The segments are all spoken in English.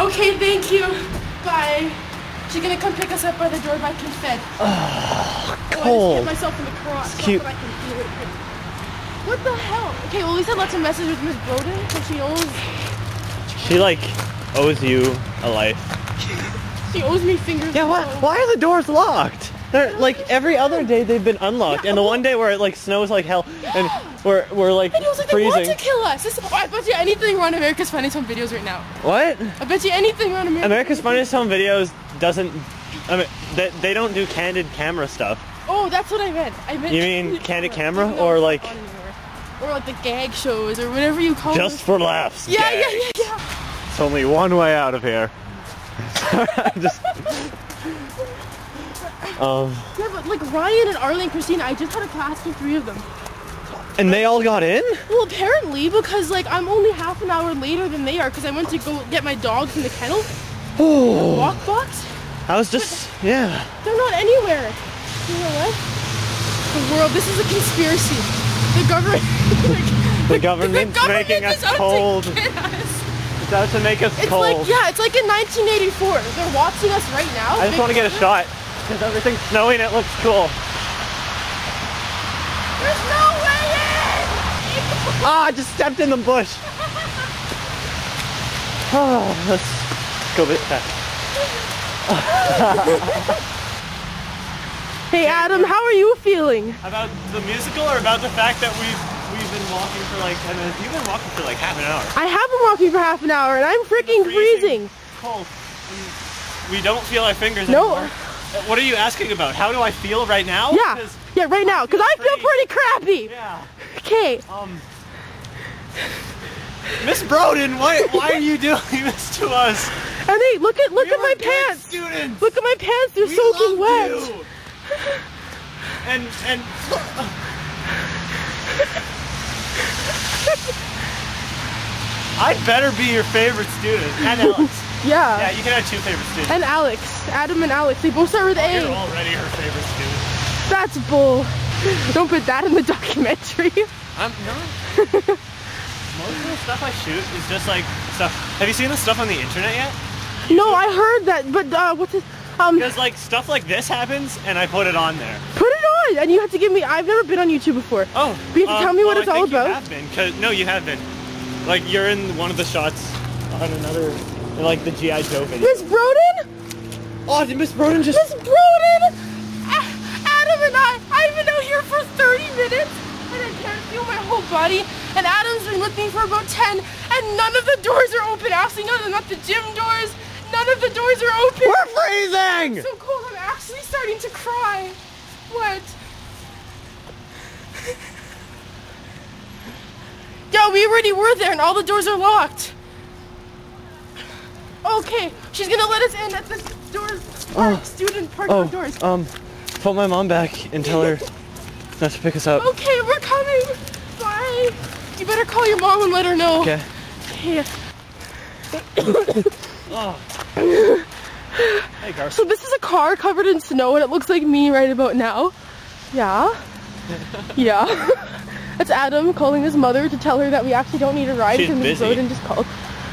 Okay, thank you. Bye. She's gonna come pick us up by the door by Confed. Oh, cold. I just hit myself in the cross. Cute. So I can feel it. What the hell? Okay, well, we sent lots of messages with Ms. Bowden, because she owes... She, like, owes you a life. She owes me fingers. Yeah, what? Why are the doors locked? They're, like, every other day they've been unlocked, yeah, and the one day where it, like, snows like hell, and we're like, and it was like freezing. They want to kill us. This, I bet you anything we're on America's Funniest Home Videos right now. What? I bet you anything we're on America's Funniest Home Videos doesn't, I mean, they don't do candid camera stuff. Oh, that's what I meant. I meant. You mean candid camera? Or, like... Or, like, the gag shows, or whatever you call it. Just for laughs. Yeah, yeah, yeah, yeah. It's only one way out of here. Just... Yeah, but like Ryan and Arlie and Christina, I just had a class with 3 of them. And they all got in? Well, apparently, because like I'm only half an hour later than they are, because I went to go get my dog from the kennel. Oh. The walk box. I was just, but yeah. They're not anywhere. You know what? The world, this is a conspiracy. The government. the government's making us cold. It's out to make us cold. Like, yeah, it's like in 1984. They're watching us right now. I just want to get a shot. Because everything's snowing, it looks cool. There's no way in! Ah, I just stepped in the bush. Oh, let's go a bit fast. Hey Adam, how are you feeling? About the musical or about the fact that we've been walking for like 10 minutes? You've been walking for like half an hour. I have been walking for half an hour and I'm freaking freezing. Cold. We don't feel our fingers anymore. What are you asking about? How do I feel right now? Yeah, yeah, right now, because I feel pretty crappy. Yeah. Okay. Ms. Bowden, why are you doing this to us? And hey, look at my pants. Students. Look at my pants. They're soaking wet. You. And. I'd better be your favorite student. And Alix. Yeah. Yeah, you can have 2 favorite students. And Alix. Adam and Alix. They both start with A. You're already her favorite student. That's bull. Don't put that in the documentary. I'm not. Most of the stuff I shoot is just like stuff. Have you seen the stuff on the internet yet? No, I heard that, but what's it? Because like stuff like this happens, and I put it on there. Put it on, and you have to give me. I've never been on YouTube before. Oh. But you have to tell me what it's all about. You have been, cause no, you have been. Like you're in one of the shots on another. Like the G.I. Joe video. Ms. Bowden? Oh, did Ms. Bowden just... Ms. Bowden! Adam and I've been out here for 30 minutes, and I can't feel my whole body, and Adam's been with me for about 10, and none of the doors are open. Actually, not the gym doors. None of the doors are open. We're freezing! It's so cold, I'm actually starting to cry. What? Yo, we already were there, and all the doors are locked. Okay, she's gonna let us in at this student park doors. Phone my mom back and tell her not to pick us up. Okay, we're coming. Bye. You better call your mom and let her know. Okay. Yeah. Oh. Hey, Garth. So this is a car covered in snow and it looks like me right about now. Yeah. Yeah. That's Adam calling his mother to tell her that we actually don't need a ride because Ms. Bowden just called.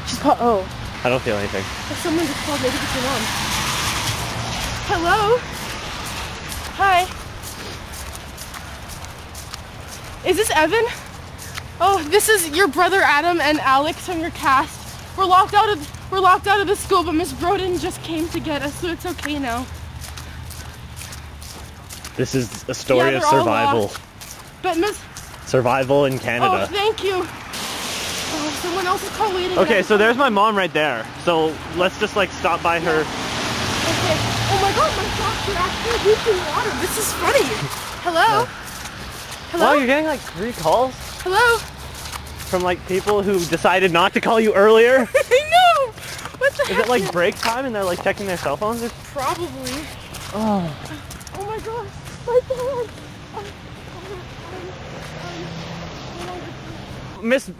She's called. Oh. I don't feel anything. If someone just called, maybe it's your mom. Hello? Hi. Is this Evan? Oh, this is your brother Adam and Alix from your cast. We're locked out of the school, but Ms. Bowden just came to get us, so it's okay now. This is a story of survival. But survival in Canada. Oh, thank you. Someone else is calling. Okay, so there's my mom right there. So let's just like stop by her. Okay. Oh my god, my socks are actually leaking water. This is funny. Hello? Hello? Oh, you're getting like 3 calls? Hello? From like people who decided not to call you earlier? I know! What the heck? Is it like break time and they're like checking their cell phones? Probably. Oh. Oh my god. My god. Ms.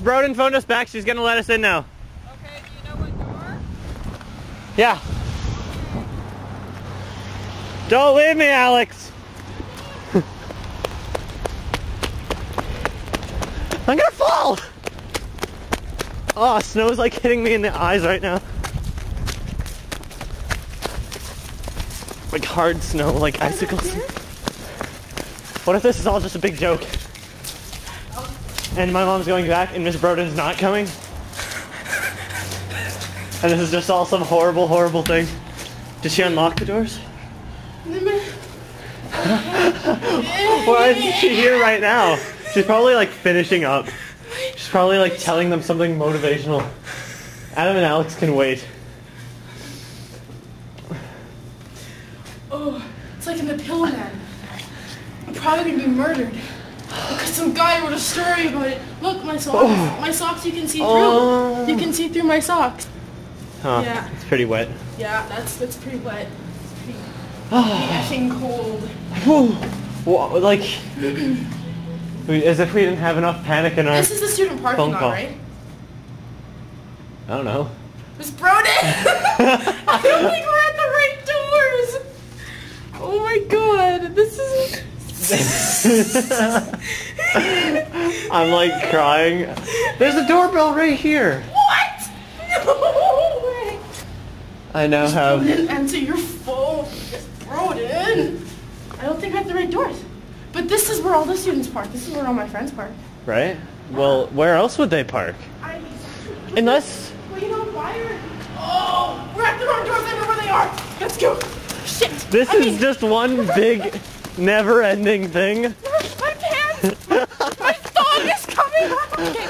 Bowden phoned us back. She's gonna let us in now. Okay, do you know what door? Yeah. Okay. Don't leave me, Alix. I'm gonna fall. Oh, snow's like hitting me in the eyes right now. Like hard snow, like icicles. What if this is all just a big joke? And my mom's going back and Ms. Bowden's not coming? And this is just all some horrible, horrible thing. Did she unlock the doors? Why isn't she here right now? She's probably like finishing up. She's probably like telling them something motivational. Adam and Alix can wait. Oh, it's like in The Pillowman. I'm probably gonna be murdered because some guy wrote a story about it. Look, my socks. Oh. My socks you can see through. Oh. You can see through my socks. Huh. Yeah. It's pretty wet. Yeah, that's pretty wet. It's pretty effing cold. Whoa. Like, as if we didn't have enough panic in our This is the student parking lot, right? I don't know. Ms. Bowden! I don't think we're at the right doors! Oh my god, this is... I'm like crying. There's a doorbell right here! What? No way! I now have... You didn't answer your phone, Ms. Bowden! I don't think we're at the right doors. But this is where all the students park. This is where all my friends park. Right? Well, where else would they park? Unless... Well, you know, fire. Oh, we're at the wrong doors. I know where they are. Let's go. Shit. This is just one big, never-ending thing. My pants. My dog is coming. Okay.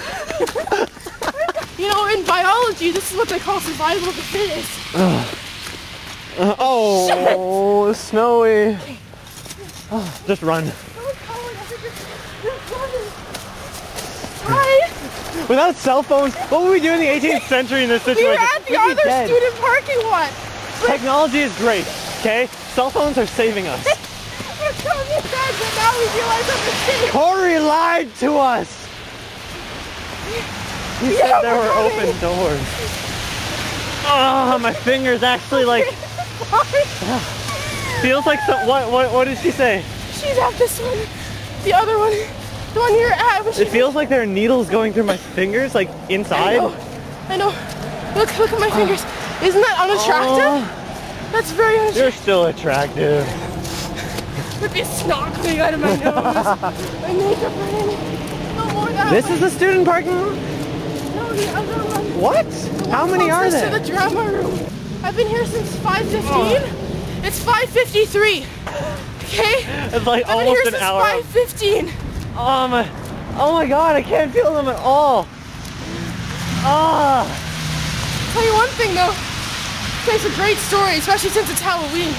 You know, in biology, this is what they call survival of the fittest. Oh, shit. Snowy. Okay. Oh, just run. Hi. Without cell phones, what would we do in the 18th century in this situation? We were at the other student parking lot. Technology is great, okay? Cell phones are saving us. We're coming back, but now we realize I'm a mistake. Corey lied to us. He said there were open doors. Oh, my finger's actually like... Feels like some, what did she say? She's at this one, the other one, the one you're at. It feels like there are needles going through my fingers, like inside. I know. Look at my fingers. Isn't that unattractive? That's very unattractive. You're still attractive. There'd be a snot coming out of my nose. My nails are burning. No more that. This is the student parking room? No, the other one. What? How many are there? To the drama room. I've been here since 5:15. It's 5:53. Okay. It's like almost an hour. 5:15. Oh my god, I can't feel them at all. Ah. Tell you one thing though. It's a great story, especially since it's Halloween.